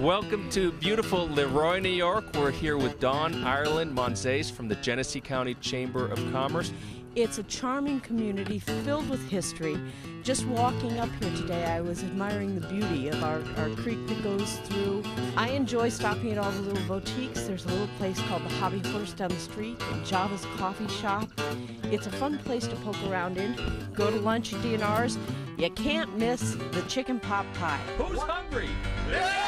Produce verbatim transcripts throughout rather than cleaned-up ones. Welcome to beautiful Leroy, New York. We're here with Dawn Ireland Monzaise from the Genesee County Chamber of Commerce. It's a charming community filled with history. Just walking up here today, I was admiring the beauty of our, our creek that goes through. I enjoy stopping at all the little boutiques. There's a little place called the Hobby Horse down the street, and Java's coffee shop. It's a fun place to poke around in. Go to lunch at D and R's. You can't miss the chicken pot pie. Who's hungry? Yeah!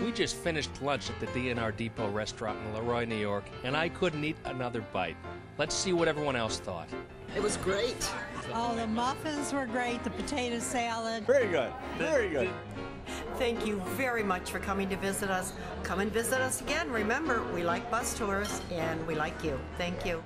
We just finished lunch at the D and R Depot restaurant in Leroy, New York, and I couldn't eat another bite. Let's see what everyone else thought. It was great. Oh, the muffins were great, the potato salad. Very good, very good. Thank you very much for coming to visit us. Come and visit us again. Remember, we like bus tours, and we like you. Thank you.